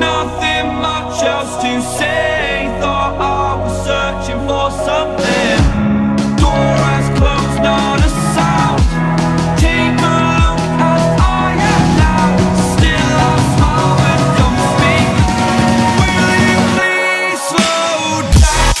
nothing much else to say. Thought I was searching for something. Door eyes closed, not a sound. Take a look as I am now. Still I smile and don't speak. Will you please slow down?